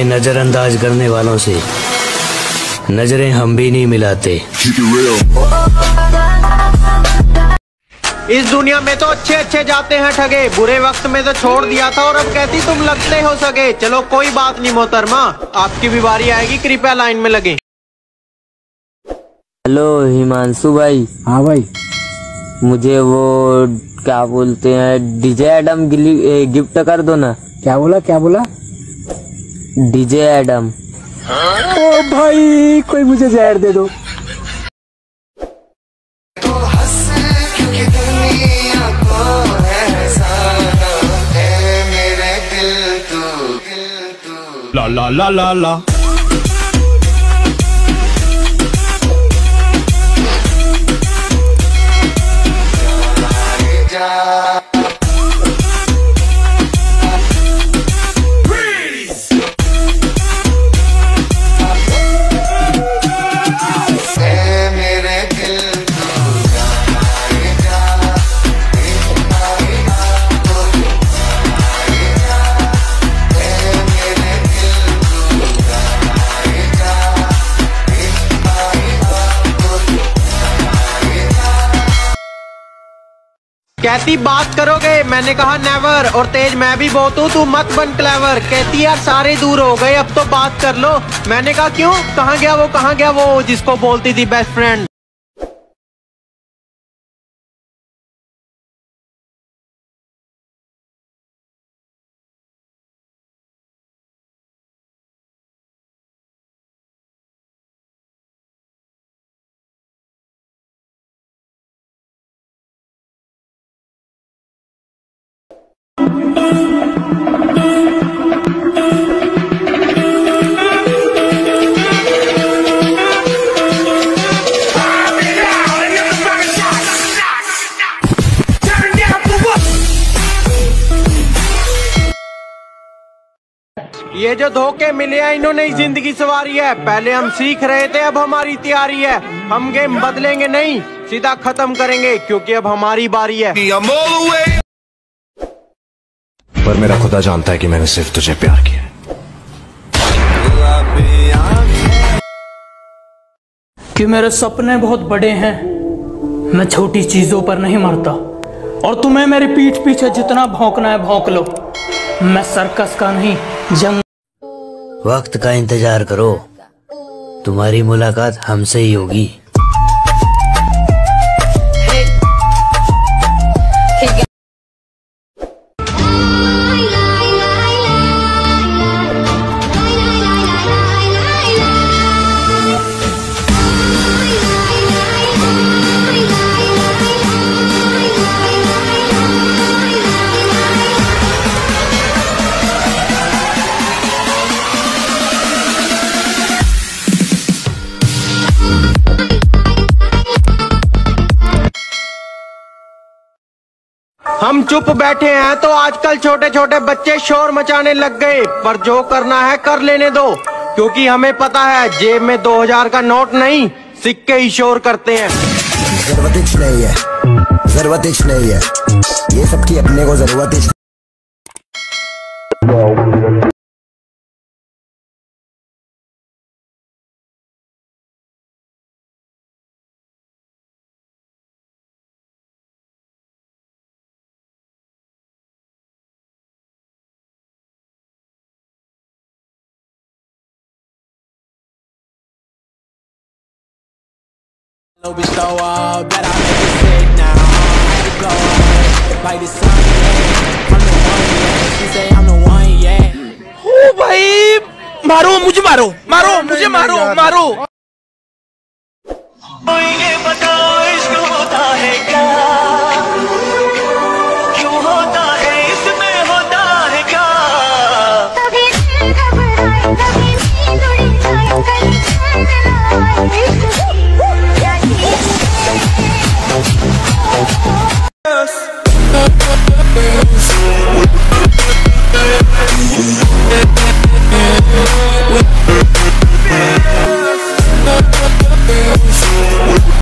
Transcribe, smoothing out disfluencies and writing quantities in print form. हमें नजरअंदाज करने वालों से नजरें हम भी नहीं मिलाते। इस दुनिया में तो अच्छे अच्छे जाते हैं ठगे, बुरे वक्त में तो छोड़ दिया था और अब कहती तुम लगते हो सगे। चलो कोई बात नहीं मोहतरमा, आपकी भी बारी आएगी, कृपया लाइन में लगे। हेलो हिमांशु भाई। हाँ भाई, मुझे वो क्या बोलते हैं डीजे एडम गिफ्ट कर दो ना। क्या बोला डीजे एडम। ओ भाई कोई मुझे जहर दे दो। ला ला ला ला ला कहती बात करोगे, मैंने कहा नेवर। और तेज मैं भी बहुत हूँ, तू मत बन क्लेवर। कहती यार सारे दूर हो गए, अब तो बात कर लो। मैंने कहा क्यों, कहाँ गया वो जिसको बोलती थी बेस्ट फ्रेंड। ये जो धोखे मिले हैं इन्होंने ही जिंदगी सवारी है। पहले हम सीख रहे थे, अब हमारी तैयारी है। हम गेम बदलेंगे नहीं, सीधा खत्म करेंगे, क्योंकि अब हमारी बारी है। पर मेरा खुदा जानता है कि मैंने सिर्फ तुझे प्यार किया। कि मेरे सपने बहुत बड़े हैं, मैं छोटी चीजों पर नहीं मरता। और तुम्हें मेरे पीठ पीछे जितना भौंकना है भौंक लो, मैं सर्कस का नहीं जंग। वक्त का इंतजार करो, तुम्हारी मुलाकात हमसे ही होगी। हम चुप बैठे हैं तो आजकल छोटे छोटे बच्चे शोर मचाने लग गए, पर जो करना है कर लेने दो, क्योंकि हमें पता है जेब में 2000 का नोट नहीं, सिक्के ही शोर करते हैं। जरूरत नहीं है ये सबकी अपने को जरूरत है। No bitch go up, that I make it sick now. I go up, like the sun, yeah. I'm the one, yeah. She say I'm the one, yeah. Oh, bhai, मारो मुझे मारो, मारो मुझे मारो, मारो।